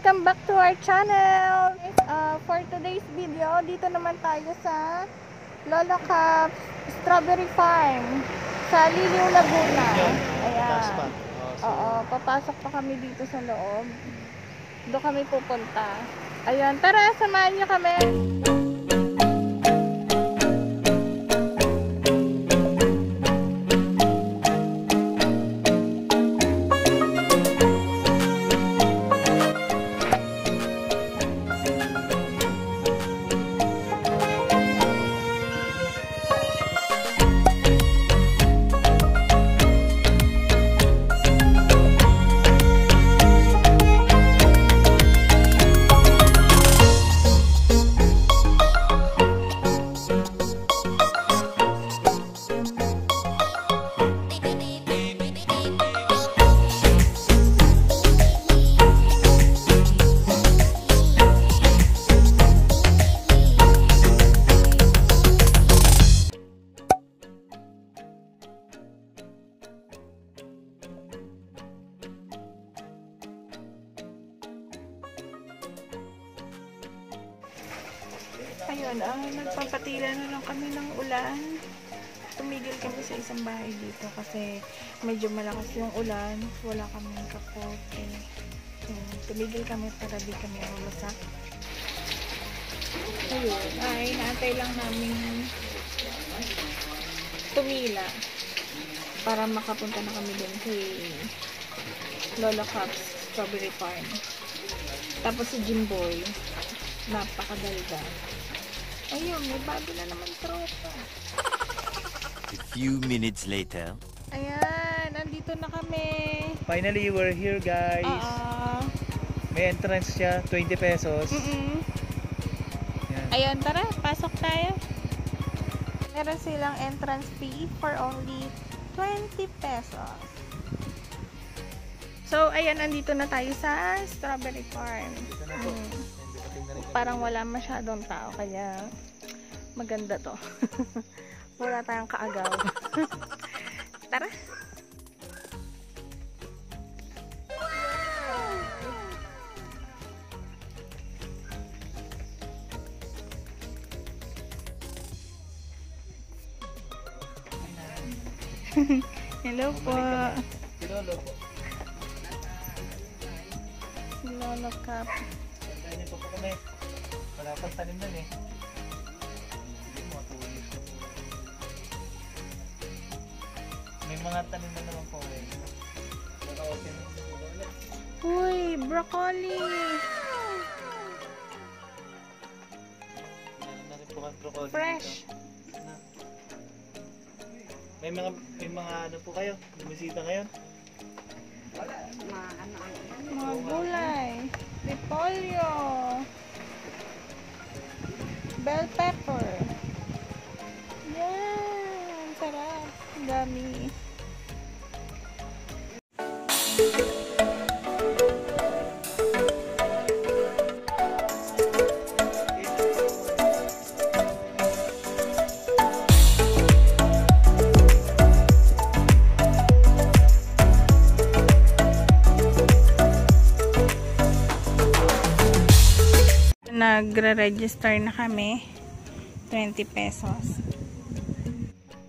Welcome back to our channel. For today's video, dito naman tayo sa Lolo Kap Strawberry Farm sa Liliw, Laguna. Ayan. Oo, papasok pa kami dito sa loob. Doon kami pupunta. Ayan, tara, samahan niyo kami. Ayun, nagpapatila na lang kami ng ulan. Tumigil kami sa isang bahay dito kasi medyo malakas yung ulan. Wala kami kapote. Tumigil kami para di kami mawasak. Ayun, ay naantay lang namin tumila para makapunta na kami dun kay Lolo Kap's Strawberry Farm. Tapos si Jimboy, napakadalda. Ayun, may bago na naman tropa. A few minutes later. Ayan, nandito na kami. Finally, we're here, guys. May entrance siya, 20 pesos. Ayun, tara, pasok tayo. Meron silang entrance fee for only 20 pesos. So, ayan, nandito na tayo sa Strawberry Farm. Dito na po. Parang wala masyadong tao kaya maganda to. Wala tayong kaagaw. Tara. Wow! Hello po. Lolo po. Lolo Kap. Ganyan po po kami. Wala pang tanim nun eh. May mga tanim na naman po eh. Uy, broccoli! Fresh! May mga ano po kayo? Bumisita kayo? Mga gulay, repolyo, bell pepper. Yan, sarap, dami. Nagre-register na kami. 20 pesos. 150.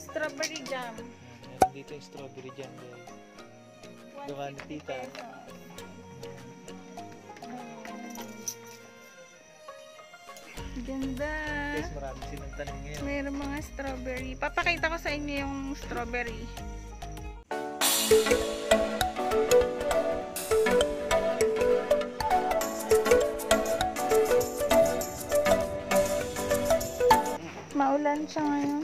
Strawberry jam. Meron dito yung strawberry jam. Doon ni tita. Ganda. Guys, marami silang tanim ngayon. Mayroong mga strawberry. Papakita ko sa inyo yung strawberry. Maulan siya ngayon.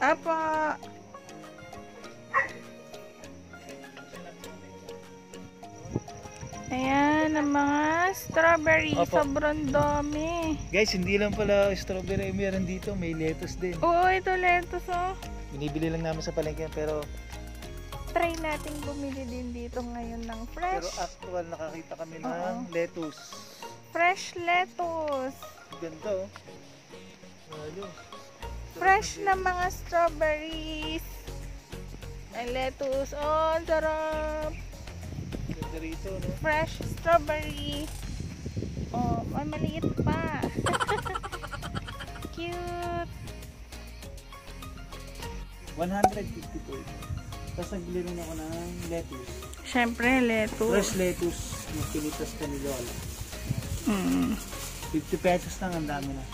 Apo! Ayan, ang mga strawberry. Opo. Sobrang dami. Guys, hindi lang pala strawberry meron dito. May lettuce din. Oo, ito lettuce oh. Binibili lang namin sa palengke pero try natin bumili din dito ngayon ng fresh. Pero actual nakakita kami ng lettuce. Fresh lettuce. Ganito. Fresh na mga strawberries and lettuce. Oh, sarap. Fresh strawberry. Oh, may maliit pa. Cute. 150. Tapos naglilong ako ng lettuce. Siyempre, lettuce. Fresh lettuce. Magpilitas ka ni Lola. 50 pesos lang. Ang dami na.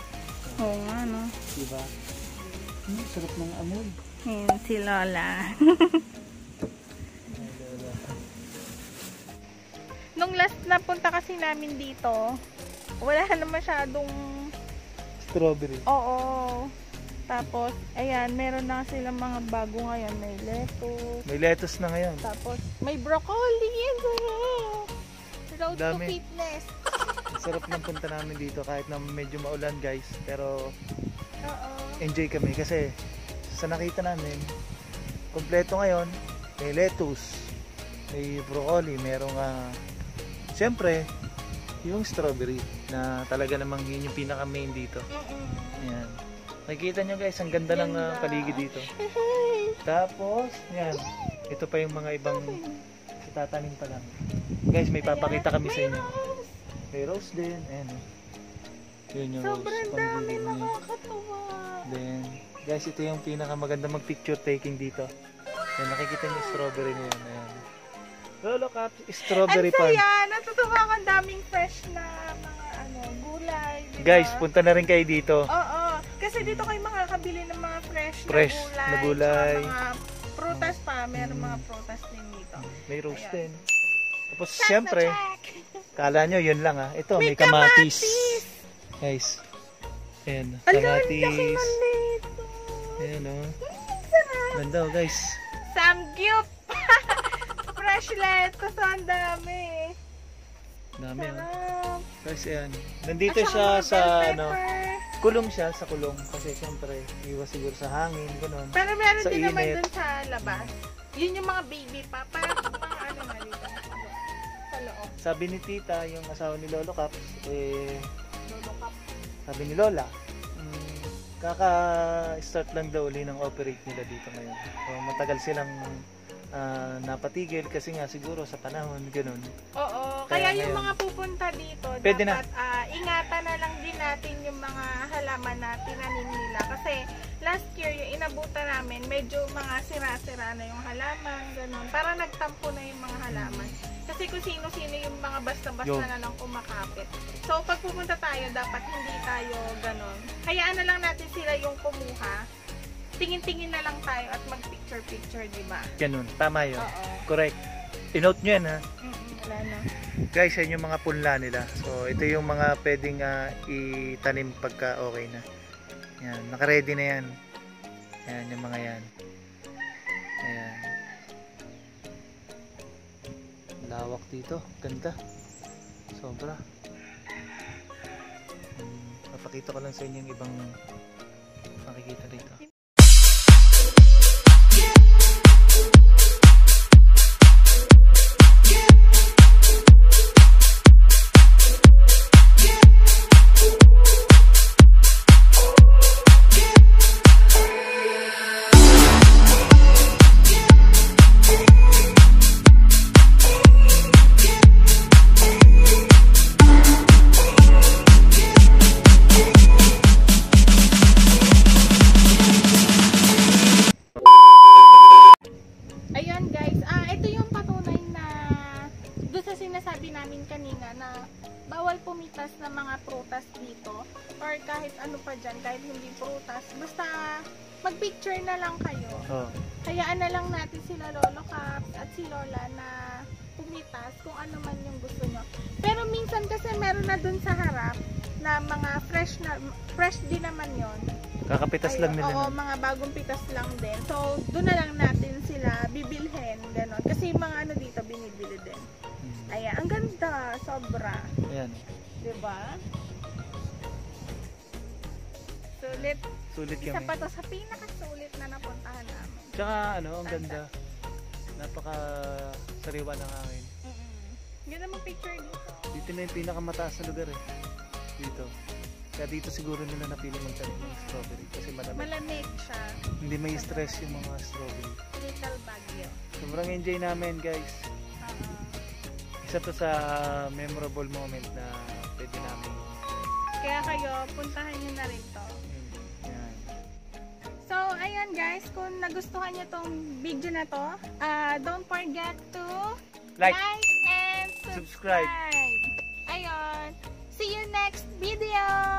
Oo nga, no? Diba? Sarap ng amoy. Ayan, si Lola. Nung last na punta kasi namin dito, wala na masyadong strawberry. Oo. Tapos, ayan, meron na silang mga bago ngayon. May lettuce. May lettuce na ngayon. Tapos, may broccoli. Road to fitness. Sarap ng punta namin dito kahit na medyo maulan, guys. Pero, enjoy kami. Kasi, sa nakita namin, kompleto ngayon, may lettuce, may broccoli, merong, siyempre, yung strawberry na talaga namang yun yung pinaka-main dito. Ayan. Nakikita nyo guys, ang ganda ng paligid dito. Tapos, yan. Ito pa yung mga ibang itatanim pa lang. Guys, may papakita kami sa inyo. May rose din. Ayan. Yun yung rose. Sobrang dami, nakakatawa. Then, guys, ito yung pinakamaganda mag picture taking dito. Yan, nakikita nyo yung strawberry nyo yun. Ayan. Lolo Kap, strawberry pan. Ang saya, natutuwa ko ang daming fresh na mga gulay. Guys, punta na rin kayo dito. Oo. Kasi dito kayo makakabili ng mga fresh na gulay, mga prutas pa, meron mga prutas din dito. May rose din. Tapos siyempre, kala nyo yun lang ha. Ito, may kamatis. Guys, ayan, kamatis. Ayan o. Ganda o guys. Samgyup! Fresh lettuce, ang dami. Dami o. Guys, ayan. Nandito siya sa ano. Kulong siya sa kulong kasi siyempre iwas siguro sa hangin, ganun. Pero meron din naman dun sa labas. Yun yung mga baby pa, parang mga ano na dito sa loob. Sabi ni tita, yung asawa ni Lolo Kap, sabi ni Lola, kaka-start lang daw uli ng operate nila dito ngayon. So, matagal silang napatigil kasi nga siguro sa panahon ganun. Oo, kaya yung mga pupunta dito pwede dapat ingatan na lang din natin yung mga halaman na tinanim nila kasi last year yung inabutan namin medyo mga sira-sira na yung halaman ganun. Para nagtampo na yung mga halaman. Kasi kung sino-sino yung mga basta-basta na lang kumakapit. So pag pupunta tayo dapat hindi tayo ganun. Hayaan na lang natin sila yung kumuha. Tingin-tingin na lang tayo at mag-picture-picture, diba? Ganun, tama yun. Oo. Correct. I-note nyo yan, ha? Wala na. Guys, yan yung mga punla nila. So, ito yung mga pwedeng itanim pagka okay na. Yan, naka-ready na yan. Yan, yung mga yan. Ayan. Lawak dito. Ganda. Sobra. Papakita ko lang sa inyo yung ibang makikita dito. Kakapitas lang nila. Oo, mga bagong pitas lang din. So, doon na lang natin sila bibilhin, gano'n. Kasi mga ano dito, binibili din. Ayan, ang ganda, sobra. Ayan. Diba? Sulit. Sulit kami. Isa pa to, sa pinakasulit na napuntahan namin. Tsaka, ano, ang ganda. Napaka-sariwa ng hangin. Ganda mag-picture dito. Dito na yung pinakamataas na lugar eh. Dito. Kaya dito siguro nila napili magtanim ng strawberry kasi malamig siya. Hindi may stress yung mga strawberry. Little Baguio. Sobrang enjoy namin, guys. Isa to sa memorable moment na pwede namin. Kaya kayo, puntahan nyo na rin to. So, ayan guys, kung nagustuhan nyo tong video na to, don't forget to like and subscribe. Ayun, see you next video!